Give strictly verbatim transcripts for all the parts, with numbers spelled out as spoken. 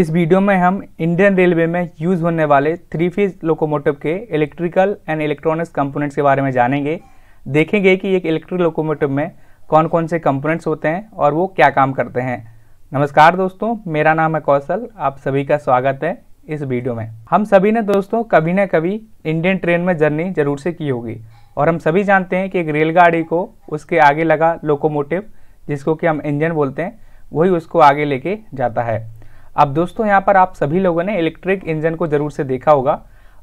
इस वीडियो में हम इंडियन रेलवे में यूज होने वाले थ्री फेज लोकोमोटिव के इलेक्ट्रिकल एंड इलेक्ट्रॉनिक्स कंपोनेंट्स के बारे में जानेंगे, देखेंगे कि एक इलेक्ट्रिक लोकोमोटिव में कौन कौन से कंपोनेंट्स होते हैं और वो क्या काम करते हैं। नमस्कार दोस्तों, मेरा नाम है कौशल, आप सभी का स्वागत है इस वीडियो में। हम सभी ने दोस्तों कभी ना कभी इंडियन ट्रेन में जर्नी जरूर से की होगी और हम सभी जानते हैं कि एक रेलगाड़ी को उसके आगे लगा लोकोमोटिव, जिसको कि हम इंजन बोलते हैं, वही उसको आगे लेके जाता है। अब दोस्तों यहाँ पर आप सभी लोगों ने इलेक्ट्रिक इंजन को ज़रूर से देखा होगा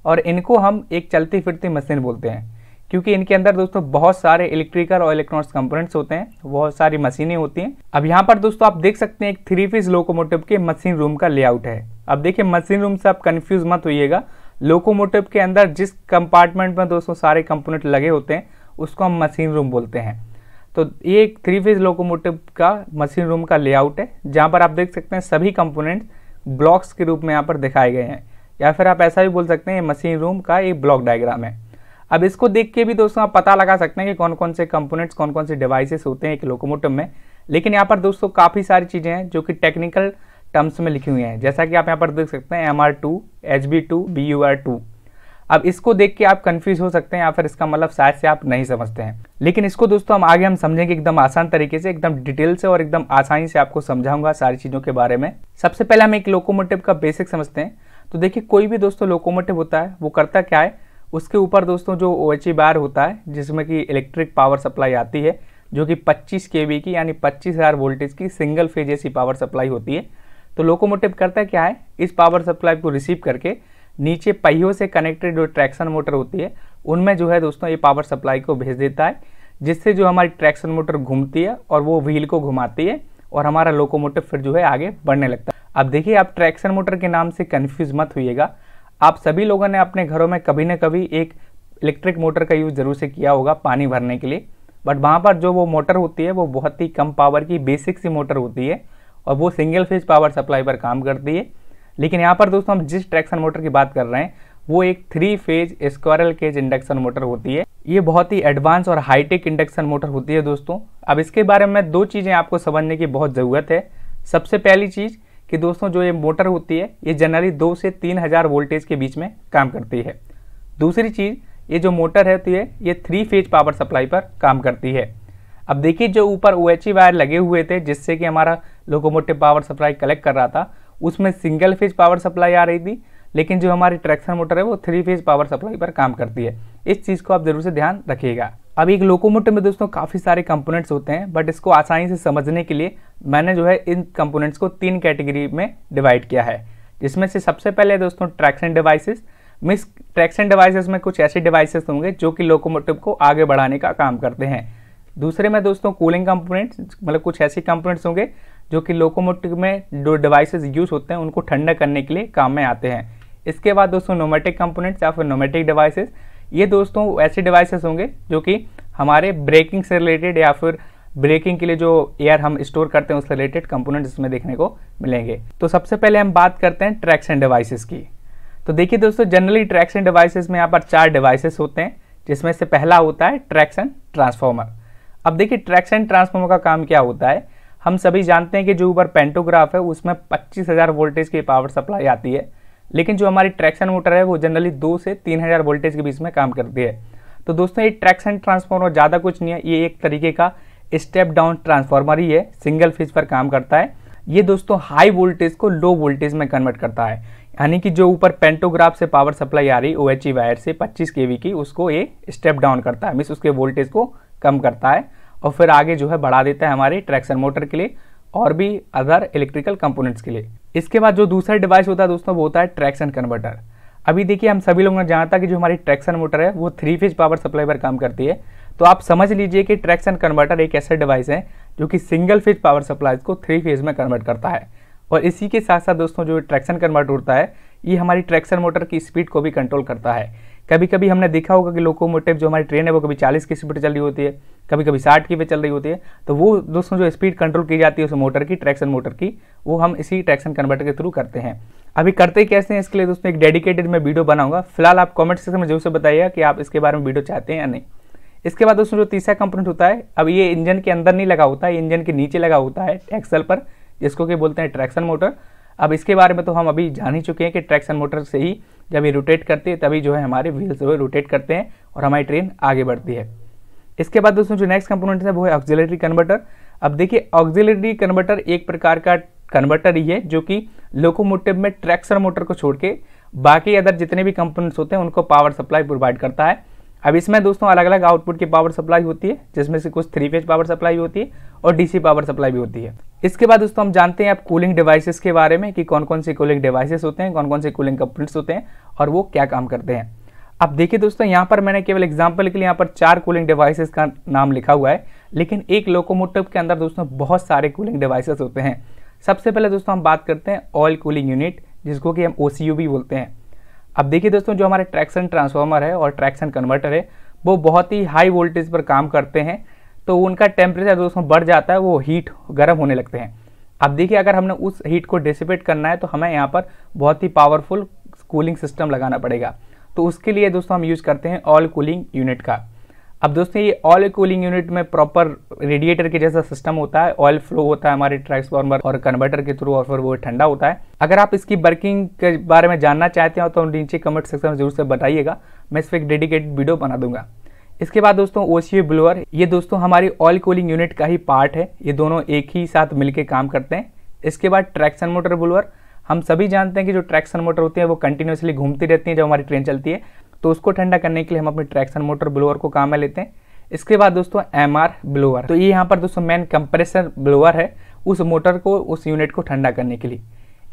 और इनको हम एक चलती फिरती मशीन बोलते हैं, क्योंकि इनके अंदर दोस्तों बहुत सारे इलेक्ट्रिकल और इलेक्ट्रॉनिक्स कंपोनेंट्स होते हैं, बहुत सारी मशीनें होती हैं। अब यहाँ पर दोस्तों आप देख सकते हैं एक थ्री फेज लोकोमोटिव के मशीन रूम का लेआउट है। अब देखिए, मशीन रूम से आप कन्फ्यूज मत होइएगा। लोकोमोटिव के अंदर जिस कंपार्टमेंट में दोस्तों सारे कंपोनेंट लगे होते हैं उसको हम मशीन रूम बोलते हैं। तो ये एक थ्री फेज लोकोमोटिव का मशीन रूम का लेआउट है, जहाँ पर आप देख सकते हैं सभी कंपोनेंट्स ब्लॉक्स के रूप में यहाँ पर दिखाए गए हैं, या फिर आप ऐसा भी बोल सकते हैं ये मशीन रूम का एक ब्लॉक डायग्राम है। अब इसको देख के भी दोस्तों आप पता लगा सकते हैं कि कौन कौन से कंपोनेंट्स, कौन कौन से डिवाइसेस होते हैं एक लोकोमोटिव में। लेकिन यहाँ पर दोस्तों काफ़ी सारी चीज़ें हैं जो कि टेक्निकल टर्म्स में लिखी हुई हैं, जैसा कि आप यहाँ पर देख सकते हैं M R two, H B two, B U R two. अब इसको देख के आप कंफ्यूज हो सकते हैं या फिर इसका मतलब शायद से आप नहीं समझते हैं, लेकिन इसको दोस्तों हम आगे हम समझेंगे एकदम आसान तरीके से, एकदम डिटेल से और एकदम आसानी से आपको समझाऊंगा सारी चीज़ों के बारे में। सबसे पहले हम एक लोकोमोटिव का बेसिक समझते हैं। तो देखिए, कोई भी दोस्तों लोकोमोटिव होता है वो करता क्या है, उसके ऊपर दोस्तों जो ओएचई बार होता है जिसमें कि इलेक्ट्रिक पावर सप्लाई आती है, जो कि पच्चीस के वी की यानी पच्चीस हज़ार वोल्टेज की single phase AC power supply होती है। तो लोकोमोटिव करता क्या है, इस पावर सप्लाई को रिसीव करके नीचे पहियों से कनेक्टेड जो ट्रैक्शन मोटर होती है उनमें जो है दोस्तों ये पावर सप्लाई को भेज देता है, जिससे जो हमारी ट्रैक्शन मोटर घूमती है और वो व्हील को घुमाती है और हमारा लोकोमोटिव फिर जो है आगे बढ़ने लगता है। अब देखिए, आप ट्रैक्शन मोटर के नाम से कन्फ्यूज़ मत होइएगा। आप सभी लोगों ने अपने घरों में कभी ना कभी एक इलेक्ट्रिक मोटर का यूज़ ज़रूर से किया होगा पानी भरने के लिए, बट वहाँ पर जो वो मोटर होती है वो बहुत ही कम पावर की बेसिक सी मोटर होती है और वो सिंगल फेज पावर सप्लाई पर काम करती है। लेकिन यहाँ पर दोस्तों हम जिस ट्रैक्शन मोटर की बात कर रहे हैं वो एक three phase squirrel cage induction motor होती है। ये बहुत ही एडवांस और हाईटेक इंडक्शन मोटर होती है दोस्तों। अब इसके बारे में दो चीज़ें आपको समझने की बहुत ज़रूरत है। सबसे पहली चीज़ कि दोस्तों जो ये मोटर होती है ये जनरली दो से तीन हज़ार वोल्टेज के बीच में काम करती है। दूसरी चीज़, ये जो मोटर रहती है ये थ्री फेज पावर सप्लाई पर काम करती है। अब देखिए, जो ऊपर ओएचई वायर लगे हुए थे जिससे कि हमारा लोकोमोटिव पावर सप्लाई कलेक्ट कर रहा था, उसमें सिंगल फेज पावर सप्लाई आ रही थी, लेकिन जो हमारी ट्रैक्शन मोटर है वो थ्री फेज पावर सप्लाई पर काम करती है। इस चीज़ को आप ज़रूर से ध्यान रखिएगा। अब एक लोकोमोटिव में दोस्तों काफ़ी सारे कंपोनेंट्स होते हैं, बट इसको आसानी से समझने के लिए मैंने जो है इन कंपोनेंट्स को तीन कैटेगरी में डिवाइड किया है, जिसमें से सबसे पहले दोस्तों ट्रैक्शन डिवाइसेस। मिस ट्रैक्शन डिवाइसेस में कुछ ऐसे डिवाइसेस होंगे जो कि लोकोमोटिव को आगे बढ़ाने का काम करते हैं। दूसरे में दोस्तों कूलिंग कंपोनेंट्स, मतलब कुछ ऐसे कंपोनेंट्स होंगे जो कि लोकोमोटिव में जो डिवाइसेस यूज़ होते हैं उनको ठंडा करने के लिए काम में आते हैं। इसके बाद दोस्तों न्यूमेटिक कंपोनेंट्स या फिर न्यूमेटिक डिवाइसेस, ये दोस्तों ऐसे डिवाइसेस होंगे जो कि हमारे ब्रेकिंग से रिलेटेड या फिर ब्रेकिंग के लिए जो एयर हम स्टोर करते हैं उससे रिलेटेड कंपोनेंट्स इसमें देखने को मिलेंगे। तो सबसे पहले हम बात करते हैं ट्रैक्शन डिवाइसेस की। तो देखिए दोस्तों, जनरली ट्रैक्शन डिवाइसेस में यहाँ पर चार डिवाइसेस होते हैं, जिसमें से पहला होता है ट्रैक्शन ट्रांसफार्मर। अब देखिए, ट्रैक्शन ट्रांसफार्मर का काम क्या होता है, हम सभी जानते हैं कि जो ऊपर पेंटोग्राफ है उसमें पच्चीस हज़ार वोल्टेज की पावर सप्लाई आती है, लेकिन जो हमारी ट्रैक्शन मोटर है वो जनरली दो से तीन हज़ार वोल्टेज के बीच में काम करती है। तो दोस्तों ये ट्रैक्शन ट्रांसफार्मर ज़्यादा कुछ नहीं है, ये एक तरीके का स्टेप डाउन ट्रांसफार्मर ही है, सिंगल फेज पर काम करता है। ये दोस्तों हाई वोल्टेज को लो वोल्टेज में कन्वर्ट करता है, यानी कि जो ऊपर पेंटोग्राफ से पावर सप्लाई आ रही ओएचई वायर से पच्चीस के वी की, उसको ये स्टेप डाउन करता है, मीन्स उसके वोल्टेज को कम करता है और फिर आगे जो है बढ़ा देता है हमारे ट्रैक्शन मोटर के लिए और भी अदर इलेक्ट्रिकल कंपोनेंट्स के लिए। इसके बाद जो दूसरा डिवाइस होता है दोस्तों वो होता है ट्रैक्शन कन्वर्टर। अभी देखिए, हम सभी लोगों ने जाना था कि जो हमारी ट्रैक्शन मोटर है वो थ्री फेज पावर सप्लाई पर काम करती है, तो आप समझ लीजिए कि ट्रैक्शन कन्वर्टर एक ऐसा डिवाइस है जो कि सिंगल फेज पावर सप्लाई को थ्री फेज में कन्वर्ट करता है। और इसी के साथ साथ दोस्तों जो ट्रैक्शन कन्वर्टर होता है ये हमारी ट्रैक्शन मोटर की स्पीड को भी कंट्रोल करता है। कभी कभी हमने देखा होगा कि लोकोमोटिव जो हमारी ट्रेन है वो कभी चालीस की स्पीड चल रही होती है, कभी कभी साठ की पे चल रही होती है, तो वो दोस्तों जो स्पीड कंट्रोल की जाती है उस मोटर की, ट्रैक्शन मोटर की, वो हम इसी ट्रैक्शन कन्वर्टर के थ्रू करते हैं। अभी करते कैसे हैं इसके लिए दोस्तों एक डेडिकेटेड मैं वीडियो बनाऊंगा। फिलहाल आप कमेंट सेक्शन में जरूर से बताइएगा कि आप इसके बारे में वीडियो चाहते हैं या नहीं। इसके बाद दोस्तों जो तीसरा कंपोनेंट होता है, अब ये इंजन के अंदर नहीं लगा होता है, इंजन के नीचे लगा होता है एक्सल पर, जिसको कि बोलते हैं ट्रैक्शन मोटर। अब इसके बारे में तो हम अभी जान ही चुके हैं कि ट्रैक्शन मोटर से ही जब ये रोटेट करते हैं तभी जो है हमारे व्हील्स वो रोटेट करते हैं और हमारी ट्रेन आगे बढ़ती है। इसके बाद दोस्तों जो नेक्स्ट कंपोनेंट है वो है ऑक्सिलरी कन्वर्टर। अब देखिए ऑक्सिलरी कन्वर्टर एक प्रकार का कन्वर्टर ही है जो कि लोकोमोटिव में ट्रैक्शन मोटर को छोड़ के बाकी अदर जितने भी कंपोनेंट्स होते हैं उनको पावर सप्लाई प्रोवाइड करता है। अब इसमें दोस्तों अलग अलग आउटपुट की पावर सप्लाई होती है जिसमें से कुछ थ्री फेज पावर सप्लाई होती है और डीसी पावर सप्लाई भी होती है। इसके बाद दोस्तों हम जानते हैं आप कूलिंग डिवाइसेस के बारे में कि कौन कौन से कूलिंग डिवाइसेस होते हैं, कौन कौन से कूलिंग कंपोनेंट्स होते हैं और वो क्या काम करते हैं। अब देखिए दोस्तों यहाँ पर मैंने केवल एग्जाम्पल के लिए यहाँ पर चार कूलिंग डिवाइसेस का नाम लिखा हुआ है, लेकिन एक लोकोमोटिव के अंदर दोस्तों बहुत सारे कूलिंग डिवाइसेस होते हैं। सबसे पहले दोस्तों हम बात करते हैं ऑयल कूलिंग यूनिट जिसको कि हम ओ सी यू भी बोलते हैं। अब देखिए दोस्तों जो हमारे ट्रैक्शन ट्रांसफार्मर है और ट्रैक्शन कन्वर्टर है वो बहुत ही हाई वोल्टेज पर काम करते हैं, तो उनका टेम्परेचर दोस्तों बढ़ जाता है, वो हीट गर्म होने लगते हैं। अब देखिए अगर हमने उस हीट को डिसिपेट करना है तो हमें यहाँ पर बहुत ही पावरफुल कूलिंग सिस्टम लगाना पड़ेगा, तो उसके लिए दोस्तों हम यूज़ करते हैं ऑयल कूलिंग यूनिट का। अब दोस्तों ये ऑयल कूलिंग यूनिट में प्रॉपर रेडिएटर के जैसा सिस्टम होता है, ऑयल फ्लो होता है हमारे ट्रांसफार्मर और कन्वर्टर के थ्रू और फिर वो ठंडा होता है। अगर आप इसकी वर्किंग के बारे में जानना चाहते हो तो नीचे कमेंट सेक्शन में जरूर से बताइएगा, मैं इस पर एक डेडिकेटेड वीडियो बना दूंगा। इसके बाद दोस्तों ओसीयू ब्लोअर, ये दोस्तों हमारी ऑयल कूलिंग यूनिट का ही पार्ट है, ये दोनों एक ही साथ मिलकर काम करते हैं। इसके बाद ट्रैक्शन मोटर ब्लोअर, हम सभी जानते हैं कि जो ट्रैक्शन मोटर होती है वो कंटिन्यूसली घूमती रहती है जब हमारी ट्रेन चलती है, तो उसको ठंडा करने के लिए हम अपने ट्रैक्शन मोटर ब्लोअर को काम में लेते हैं। इसके बाद दोस्तों एमआर ब्लोअर, तो ये यहाँ पर दोस्तों मेन कंप्रेसर ब्लोअर है उस मोटर को, उस यूनिट को ठंडा करने के लिए।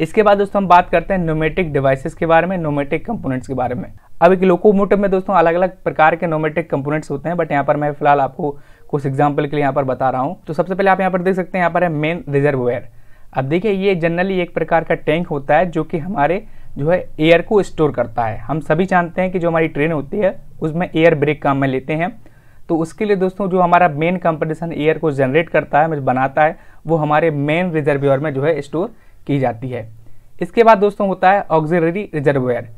इसके बाद दोस्तों हम बात करते हैं न्यूमेटिक डिवाइसेस के बारे में, न्यूमेटिक कंपोनेंट्स के बारे में। अब एक लोकोमोटिव में दोस्तों अलग अलग प्रकार के न्यूमेटिक कंपोनेंट्स होते हैं, बट यहाँ पर मैं फिलहाल आपको कुछ एग्जाम्पल के लिए यहाँ पर बता रहा हूँ। तो सबसे पहले आप यहाँ पर देख सकते हैं यहाँ पर है मेन रिजर्वोयर। अब देखिए ये जनरली एक प्रकार का टैंक होता है जो कि हमारे जो है एयर को स्टोर करता है। हम सभी जानते हैं कि जो हमारी ट्रेन होती है उसमें एयर ब्रेक काम में लेते हैं, तो उसके लिए दोस्तों जो हमारा मेन कंप्रेसर एयर को जनरेट करता है, बनाता है, वो हमारे मेन रिजर्वोयर में जो है स्टोर की जाती है। इसके बाद दोस्तों होता है ऑक्सिलरी रिजर्वोयर।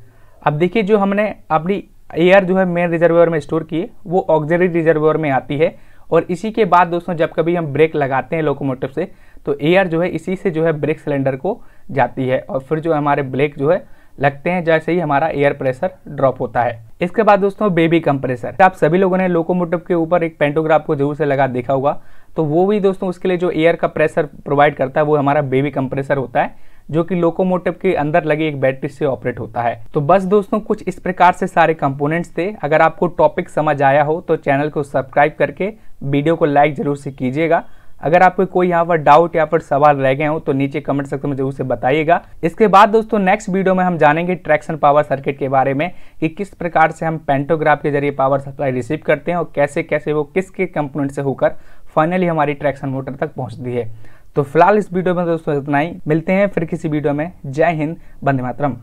अब देखिए जो हमने अपनी एयर जो है मेन रिजर्वोयर में स्टोर की वो ऑक्सिलरी रिजर्वोयर में आती है, और इसी के बाद दोस्तों जब कभी हम ब्रेक लगाते हैं लोकोमोटिव से तो एयर जो है इसी से जो है ब्रेक सिलेंडर को जाती है और फिर जो हमारे ब्रेक जो है लगते हैं जैसे ही हमारा एयर प्रेशर ड्रॉप होता है। इसके बाद दोस्तों बेबी कंप्रेसर, आप सभी लोगों ने लोकोमोटिव के ऊपर एक पेंटोग्राफ को जरूर से लगा देखा होगा, तो वो भी दोस्तों उसके लिए जो एयर का प्रेशर प्रोवाइड करता है वो हमारा बेबी कंप्रेसर होता है जो कि लोकोमोटिव के अंदर लगी एक बैटरी से ऑपरेट होता है। तो बस दोस्तों कुछ इस प्रकार से सारे कंपोनेंट्स थे। अगर आपको टॉपिक समझ आया हो तो चैनल को सब्सक्राइब करके वीडियो को लाइक जरूर से कीजिएगा। अगर आपको कोई यहाँ पर डाउट या फिर सवाल रह गए हो तो नीचे कमेंट सेक्शन में जरूर से बताइएगा। इसके बाद दोस्तों नेक्स्ट वीडियो में हम जानेंगे ट्रैक्शन पावर सर्किट के बारे में कि किस प्रकार से हम पेंटोग्राफ के जरिए पावर सप्लाई रिसीव करते हैं और कैसे कैसे वो किसके कंपोनेंट से होकर फाइनली हमारी ट्रैक्शन मोटर तक पहुँचती है। तो फिलहाल इस वीडियो में दोस्तों इतना ही, मिलते हैं फिर किसी वीडियो में। जय हिंद, वंदे मातरम।